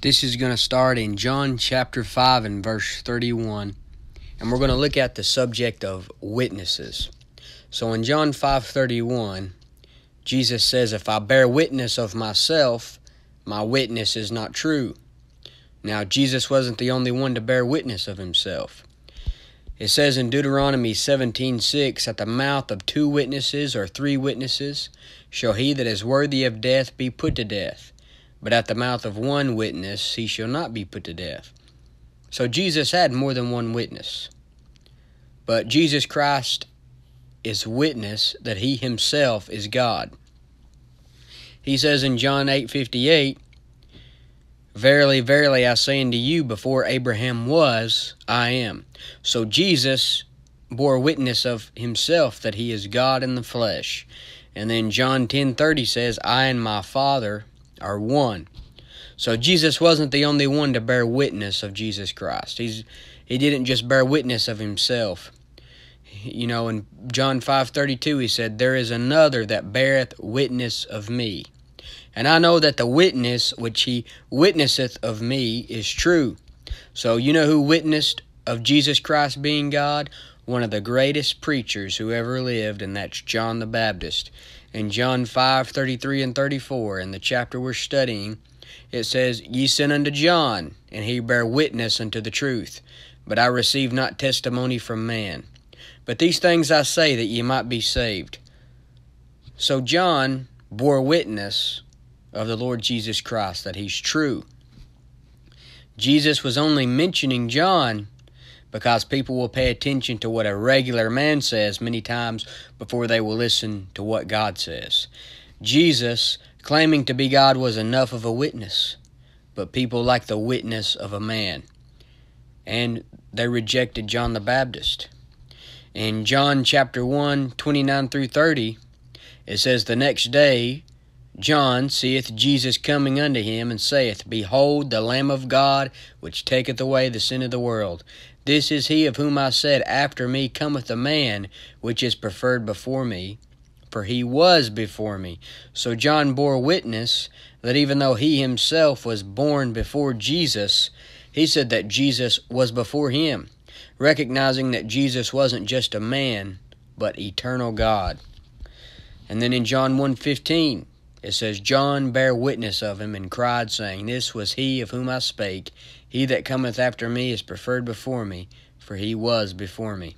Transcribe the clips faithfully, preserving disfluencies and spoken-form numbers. This is going to start in John chapter five and verse thirty-one, and we're going to look at the subject of witnesses. So in John five thirty-one, Jesus says, "If I bear witness of myself, my witness is not true." Now, Jesus wasn't the only one to bear witness of himself. It says in Deuteronomy seventeen six, "At the mouth of two witnesses or three witnesses shall he that is worthy of death be put to death. But at the mouth of one witness he shall not be put to death." So Jesus had more than one witness. But Jesus Christ is witness that he himself is God. He says in John eight fifty-eight, "Verily, verily, I say unto you, before Abraham was, I am." So Jesus bore witness of himself that he is God in the flesh. And then John ten thirty says, "I and my Father are one." So Jesus wasn't the only one to bear witness of Jesus Christ. He's he didn't just bear witness of himself. You know, in John five thirty-two, he said, "There is another that beareth witness of me. And I know that the witness which he witnesseth of me is true." So you know who witnessed of Jesus Christ being God? One of the greatest preachers who ever lived, and that's John the Baptist. In John five thirty-three and thirty-four, in the chapter we're studying, it says, "Ye sent unto John, and he bare witness unto the truth. But I receive not testimony from man. But these things I say, that ye might be saved." So John bore witness of the Lord Jesus Christ, that he's true. Jesus was only mentioning John because people will pay attention to what a regular man says many times before they will listen to what God says. Jesus, claiming to be God, was enough of a witness, but people like the witness of a man, and they rejected John the Baptist. In John chapter one, twenty-nine through thirty, it says, "The next day John seeth Jesus coming unto him, and saith, Behold, the Lamb of God, which taketh away the sin of the world. This is he of whom I said, After me cometh a man, which is preferred before me, for he was before me." So John bore witness that even though he himself was born before Jesus, he said that Jesus was before him, recognizing that Jesus wasn't just a man, but eternal God. And then in John one fifteen, it says, "John bare witness of him, and cried, saying, This was he of whom I spake. He that cometh after me is preferred before me, for he was before me."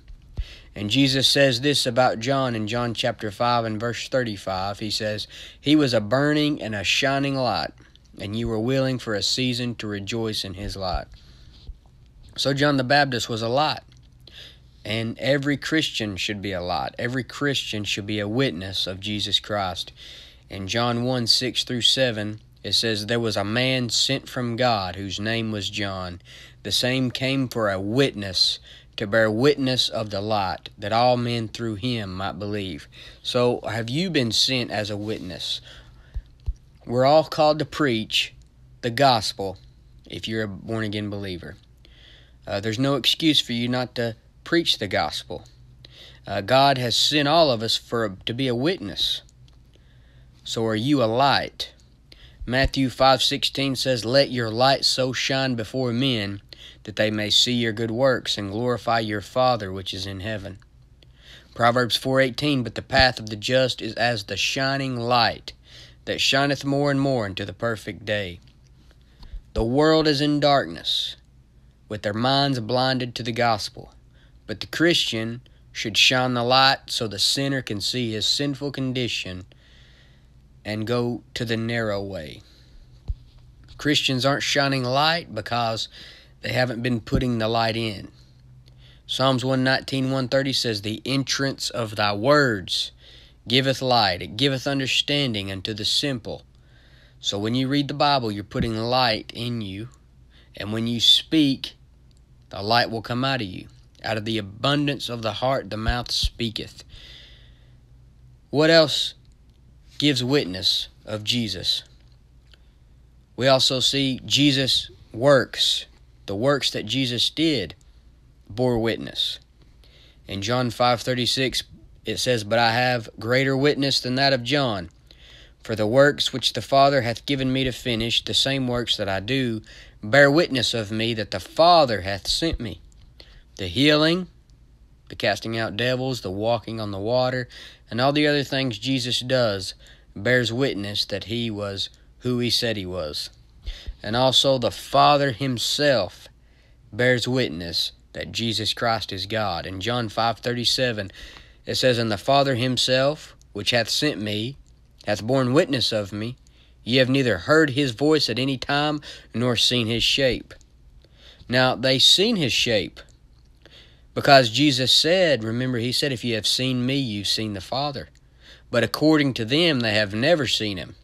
And Jesus says this about John in John chapter five and verse thirty-five. He says, "He was a burning and a shining light, and you were willing for a season to rejoice in his light." So John the Baptist was a light, and every Christian should be a light. Every Christian should be a witness of Jesus Christ. In John one, six through seven, it says, "There was a man sent from God, whose name was John. The same came for a witness, to bear witness of the light, that all men through him might believe." So have you been sent as a witness? We're all called to preach the gospel if you're a born-again believer. Uh, there's no excuse for you not to preach the gospel. Uh, God has sent all of us for to be a witness. So are you a light? Matthew five sixteen says, "Let your light so shine before men, that they may see your good works, and glorify your Father which is in heaven." Proverbs four eighteen, "But the path of the just is as the shining light, that shineth more and more unto the perfect day." The world is in darkness, with their minds blinded to the gospel. But the Christian should shine the light so the sinner can see his sinful condition and go to the narrow way. Christians aren't shining light because they haven't been putting the light in. Psalms one nineteen, one thirty says, "The entrance of thy words giveth light, it giveth understanding unto the simple." So when you read the Bible, you're putting light in you, and when you speak, the light will come out of you. Out of the abundance of the heart, the mouth speaketh. What else gives witness of Jesus? We also see Jesus' works. The works that Jesus did bore witness. In John five thirty-six, it says, "But I have greater witness than that of John, For the works which the Father hath given me to finish, the same works that I do, bear witness of me that the Father hath sent me. The healing, the casting out devils, the walking on the water, and all the other things Jesus does, bears witness that he was who he said he was. And also the Father himself bears witness that Jesus Christ is God. In John five thirty-seven, it says, And the Father himself, which hath sent me, hath borne witness of me. Ye have neither heard his voice at any time, nor seen his shape. Now, they seen his shape, because Jesus said, remember, he said, If ye have seen me, you've seen the Father. But according to them, they have never seen him,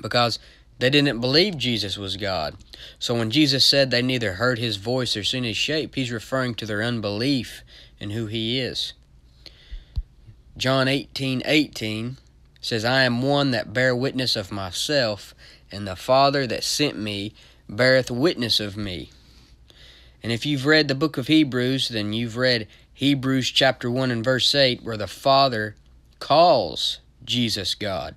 because they didn't believe Jesus was God. So when Jesus said they neither heard his voice or seen his shape, he's referring to their unbelief in who he is. John eighteen eighteen says, I am one that bear witness of myself, and the Father that sent me beareth witness of me. And if you've read the book of Hebrews, then you've read Hebrews chapter one and verse eight, where the Father calls Jesus God.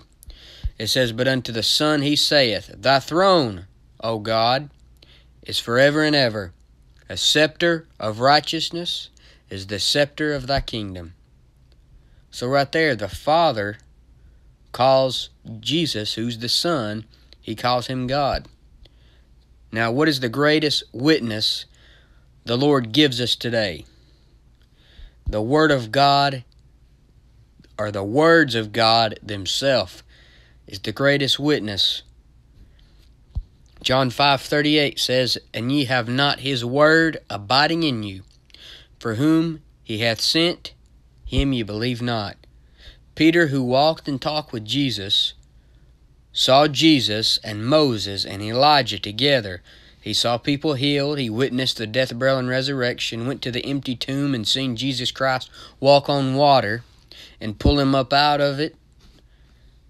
It says, But unto the Son he saith, Thy throne, O God, is forever and ever. A scepter of righteousness is the scepter of thy kingdom. So right there, the Father calls Jesus, who's the Son, he calls him God. Now, what is the greatest witness the Lord gives us today? The Word of God, or the words of God themselves, is the greatest witness. John five thirty-eight says, And ye have not his word abiding in you. For whom he hath sent, him ye believe not. Peter, who walked and talked with Jesus, saw Jesus and Moses and Elijah together. He saw people healed. He witnessed the death, burial, and resurrection, went to the empty tomb and seen Jesus Christ walk on water and pull him up out of it.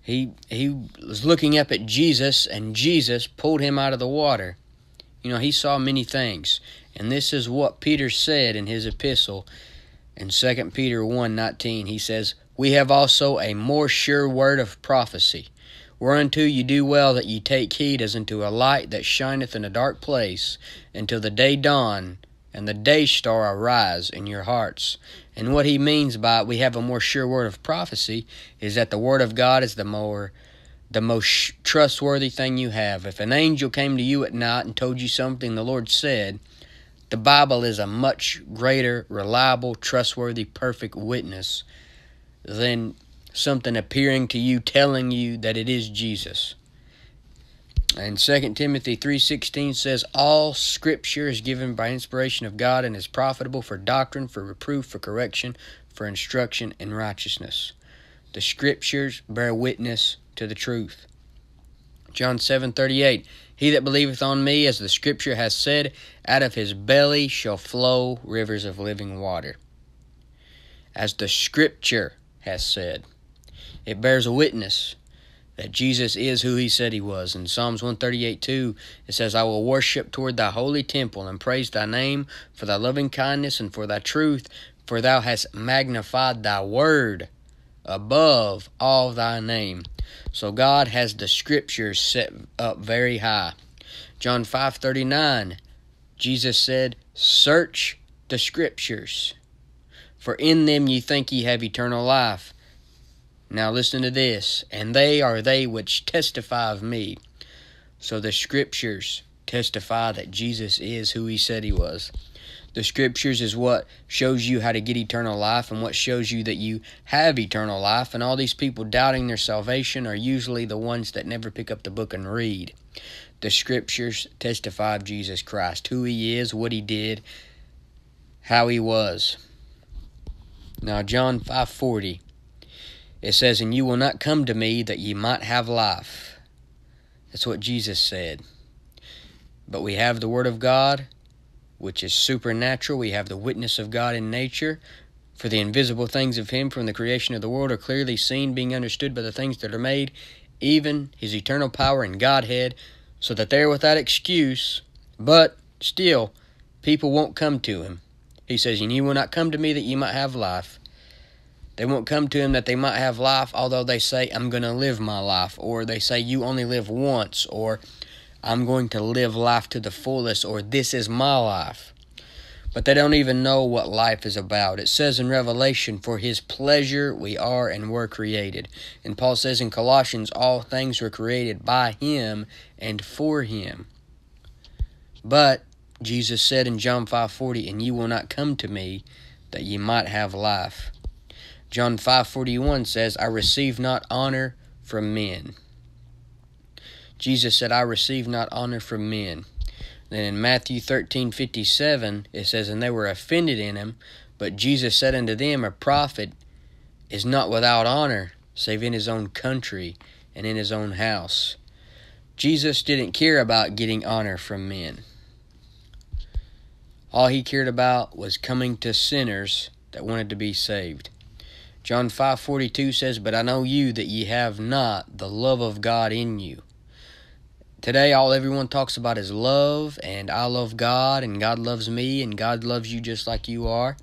He he was looking up at Jesus, and Jesus pulled him out of the water. You know, he saw many things. And this is what Peter said in his epistle. In Second Peter one nineteen, he says, We have also a more sure word of prophecy, whereunto you do well that ye take heed as unto a light that shineth in a dark place, until the day dawn and the day star arise in your hearts. And what he means by we have a more sure word of prophecy is that the word of God is the more, the most trustworthy thing you have. If an angel came to you at night and told you something the Lord said, the Bible is a much greater, reliable, trustworthy, perfect witness than something appearing to you telling you that it is Jesus. And Second Timothy three sixteen says, All Scripture is given by inspiration of God and is profitable for doctrine, for reproof, for correction, for instruction in righteousness. The Scriptures bear witness to the truth. John seven thirty-eight, He that believeth on me, as the Scripture hath said, out of his belly shall flow rivers of living water. As the Scripture hath said, it bears witness that Jesus is who he said he was. In Psalms one thirty-eight two, it says, I will worship toward thy holy temple, and praise thy name for thy loving kindness and for thy truth, for thou hast magnified thy word above all thy name. So God has the Scriptures set up very high. John five thirty-nine, Jesus said, Search the Scriptures, for in them ye think ye have eternal life. Now listen to this, and they are they which testify of me. So the Scriptures testify that Jesus is who he said he was. The Scriptures is what shows you how to get eternal life and what shows you that you have eternal life. And all these people doubting their salvation are usually the ones that never pick up the book and read. The Scriptures testify of Jesus Christ, who he is, what he did, how he was. Now John five forty. It says, And you will not come to me that ye might have life. That's what Jesus said. But we have the Word of God, which is supernatural. We have the witness of God in nature. For the invisible things of him from the creation of the world are clearly seen, being understood by the things that are made, even his eternal power and Godhead, so that they are without excuse. But still, people won't come to him. He says, And you will not come to me that ye might have life. They won't come to him that they might have life, although they say, I'm going to live my life. Or they say, you only live once. Or, I'm going to live life to the fullest. Or, this is my life. But they don't even know what life is about. It says in Revelation, for his pleasure we are and were created. And Paul says in Colossians, all things were created by him and for him. But Jesus said in John five forty, and you will not come to me that ye might have life. John five forty-one says, I receive not honor from men. Jesus said, I receive not honor from men. Then in Matthew thirteen fifty-seven, it says, and they were offended in him, but Jesus said unto them, a prophet is not without honor, save in his own country and in his own house. Jesus didn't care about getting honor from men. All he cared about was coming to sinners that wanted to be saved. John five forty-two says, but I know you that ye have not the love of God in you. Today, all everyone talks about is love, and I love God, and God loves me, and God loves you just like you are.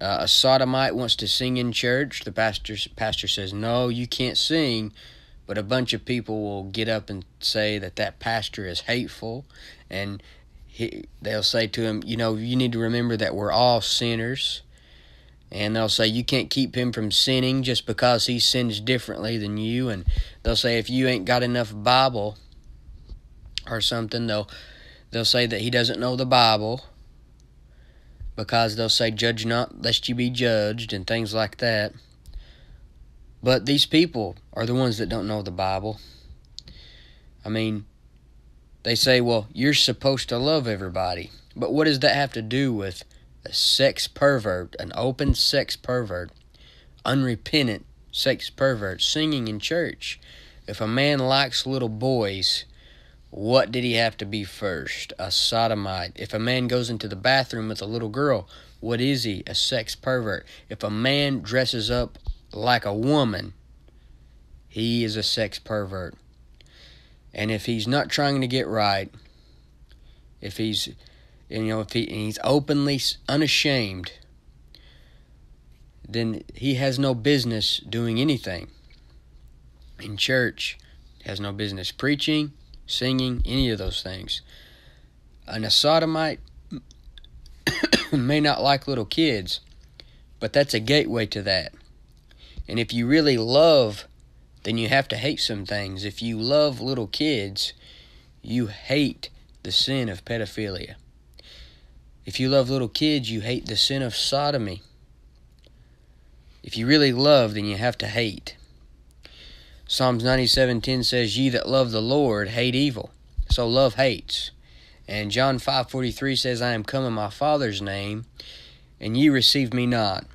Uh, a sodomite wants to sing in church. The pastor, pastor says, no, you can't sing, but a bunch of people will get up and say that that pastor is hateful, and he, they'll say to him, you know, you need to remember that we're all sinners. And they'll say, you can't keep him from sinning just because he sins differently than you. And they'll say, if you ain't got enough Bible or something, they'll, they'll say that he doesn't know the Bible, because they'll say, judge not lest you be judged, and things like that. But these people are the ones that don't know the Bible. I mean, they say, well, you're supposed to love everybody. But what does that have to do with a sex pervert, an open sex pervert, unrepentant sex pervert, singing in church? If a man likes little boys, what did he have to be first? A sodomite. If a man goes into the bathroom with a little girl, what is he? A sex pervert. If a man dresses up like a woman, he is a sex pervert. And if he's not trying to get right, if he's... You know, if he, and he's openly unashamed, then he has no business doing anything in church. He has no business preaching, singing, any of those things. An sodomite may not like little kids, but that's a gateway to that. And if you really love, then you have to hate some things. If you love little kids, you hate the sin of pedophilia. If you love little kids, you hate the sin of sodomy. If you really love, then you have to hate. Psalms ninety-seven ten says, ye that love the Lord hate evil. So love hates. And John five forty-three says, I am come in my Father's name, and ye receive me not.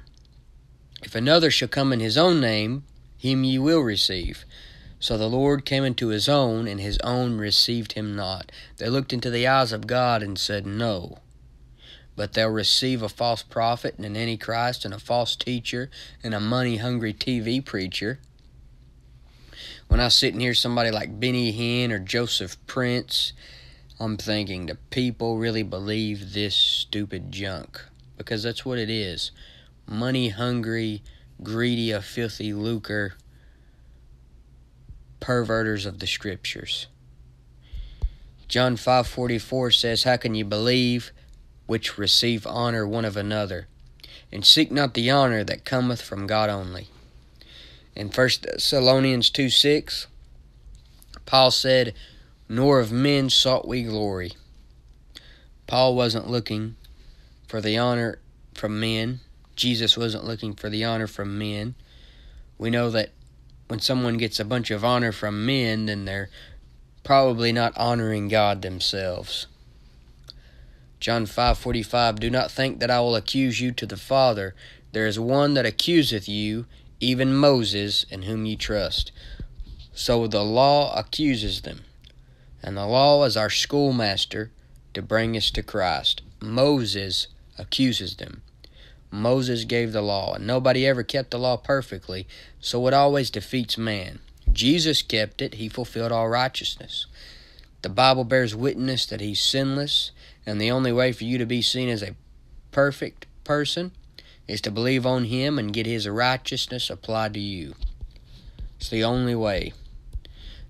If another shall come in his own name, him ye will receive. So the Lord came into his own, and his own received him not. They looked into the eyes of God and said, no. But they'll receive a false prophet and an antichrist and a false teacher and a money-hungry T V preacher. When I sit and hear somebody like Benny Hinn or Joseph Prince, I'm thinking, do people really believe this stupid junk? Because that's what it is. Money-hungry, greedy of filthy lucre, perverters of the Scriptures. John five forty-four says, how can you believe which receive honor one of another, and seek not the honor that cometh from God only? In First Thessalonians two six, Paul said, nor of men sought we glory. Paul wasn't looking for the honor from men. Jesus wasn't looking for the honor from men. We know that when someone gets a bunch of honor from men, then they're probably not honoring God themselves. John five forty-five, do not think that I will accuse you to the Father. There is one that accuseth you, even Moses, in whom ye trust. So the law accuses them. And the law is our schoolmaster to bring us to Christ. Moses accuses them. Moses gave the law, and nobody ever kept the law perfectly, so it always defeats man. Jesus kept it. He fulfilled all righteousness. The Bible bears witness that he's sinless, and the only way for you to be seen as a perfect person is to believe on him and get his righteousness applied to you. It's the only way.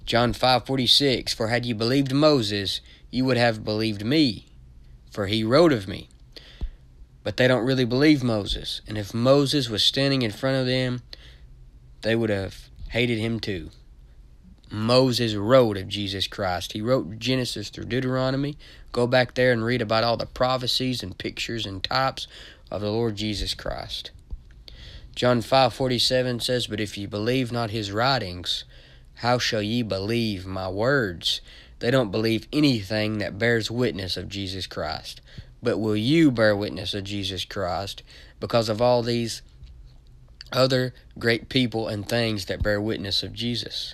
John five forty-six, for had you believed Moses, you would have believed me, for he wrote of me. But they don't really believe Moses, and if Moses was standing in front of them, they would have hated him too. Moses wrote of Jesus Christ. He wrote Genesis through Deuteronomy. Go back there and read about all the prophecies and pictures and types of the Lord Jesus Christ. John five forty-seven says, but if ye believe not his writings, how shall ye believe my words? They don't believe anything that bears witness of Jesus Christ. But will you bear witness of Jesus Christ because of all these other great people and things that bear witness of Jesus?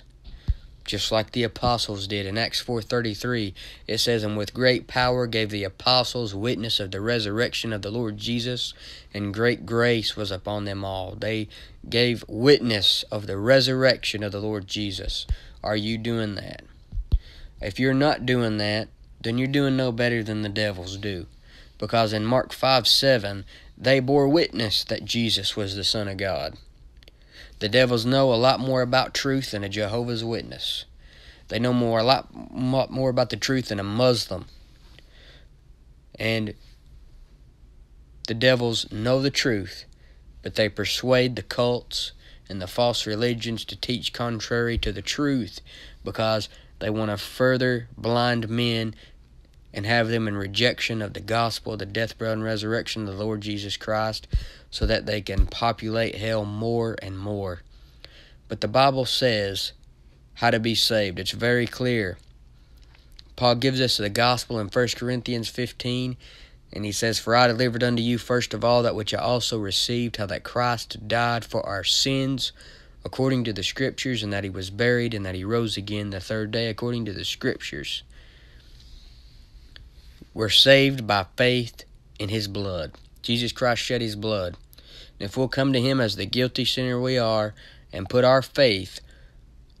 Just like the apostles did in Acts four thirty-three, it says, and with great power gave the apostles witness of the resurrection of the Lord Jesus, and great grace was upon them all. They gave witness of the resurrection of the Lord Jesus. Are you doing that? If you're not doing that, then you're doing no better than the devils do. Because in Mark five seven, they bore witness that Jesus was the Son of God. The devils know a lot more about truth than a Jehovah's Witness. They know more a lot more about the truth than a Muslim. And the devils know the truth, but they persuade the cults and the false religions to teach contrary to the truth because they want to further blind men and have them in rejection of the gospel, the death, burial, and resurrection of the Lord Jesus Christ, so that they can populate hell more and more. But the Bible says how to be saved. It's very clear. Paul gives us the gospel in First Corinthians fifteen, and he says, for I delivered unto you first of all that which I also received, how that Christ died for our sins, according to the Scriptures, and that he was buried, and that he rose again the third day, according to the Scriptures. We're saved by faith in his blood. Jesus Christ shed his blood. And if we'll come to him as the guilty sinner we are and put our faith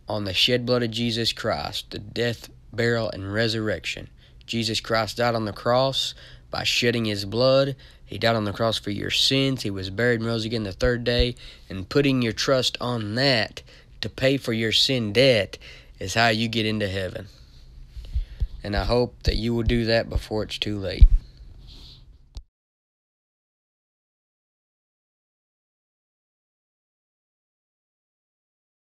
on the shed blood of Jesus Christ, the death, burial, and resurrection. Jesus Christ died on the cross by shedding his blood. He died on the cross for your sins. He was buried and rose again the third day. And putting your trust on that to pay for your sin debt is how you get into heaven. And I hope that you will do that before it's too late.